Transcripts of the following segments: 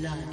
Blood.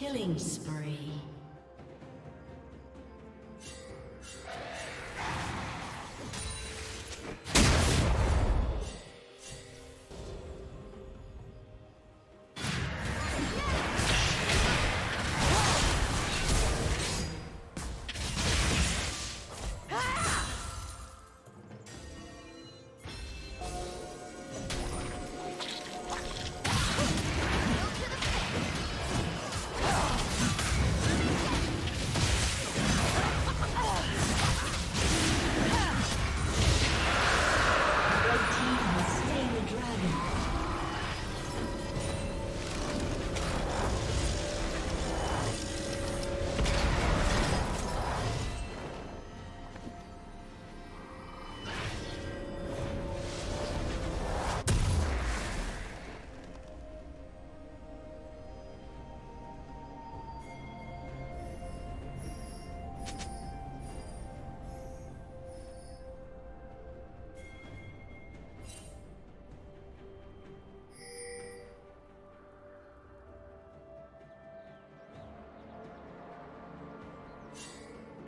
Killing spree.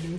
Blue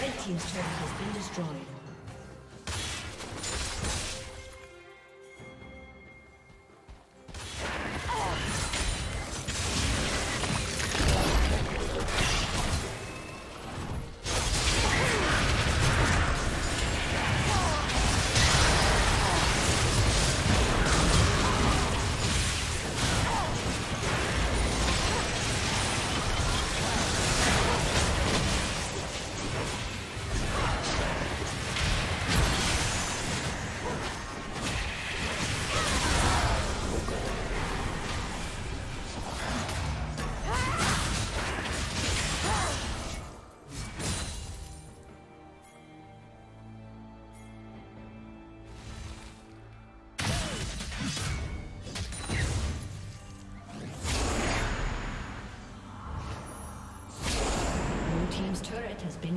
Red team's turret has been destroyed. Has been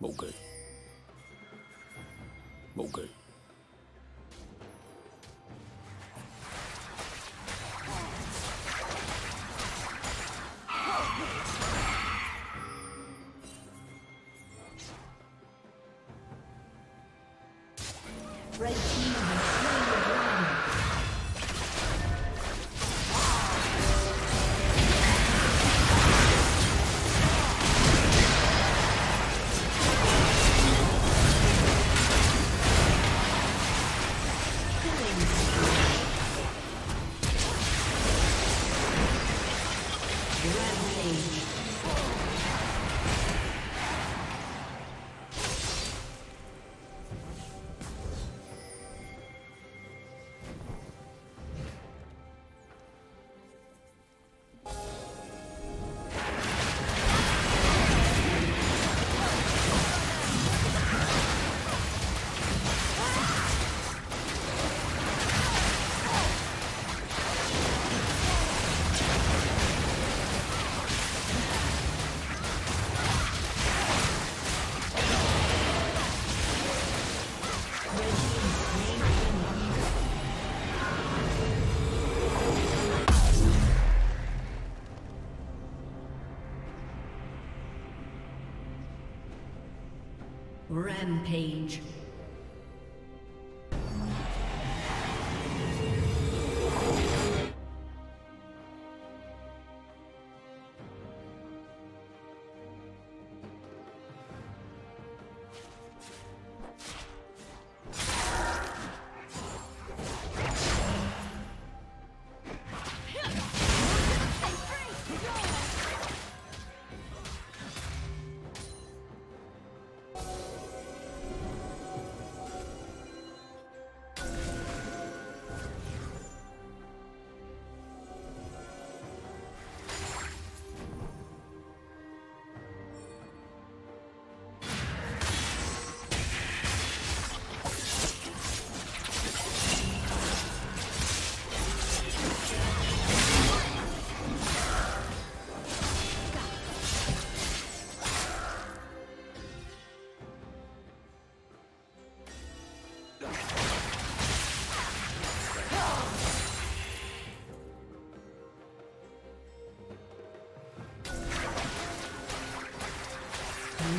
冇計，冇計。 Rampage.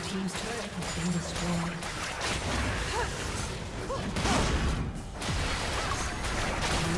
Team's turret has been destroyed. Your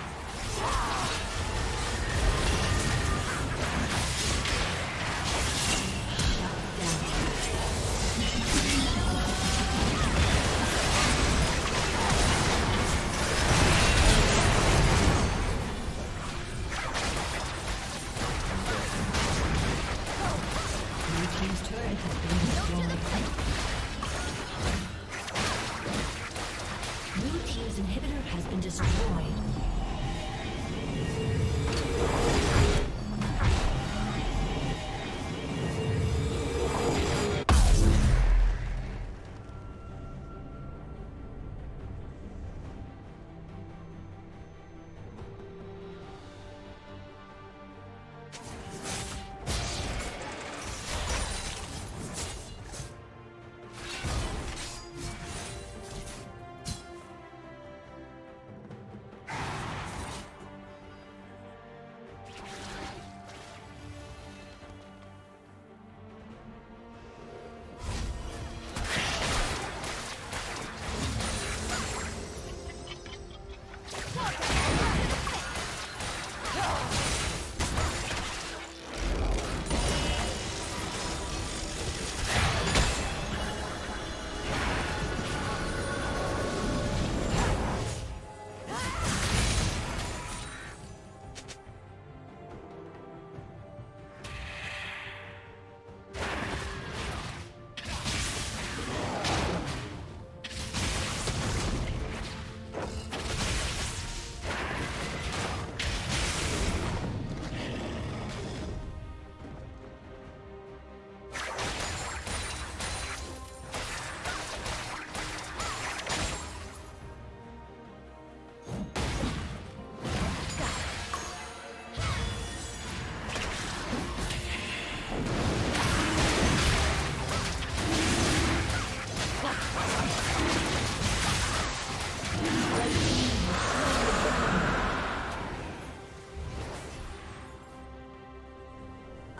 Your team's turret has been destroyed. This inhibitor has been destroyed.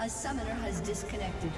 A summoner has disconnected.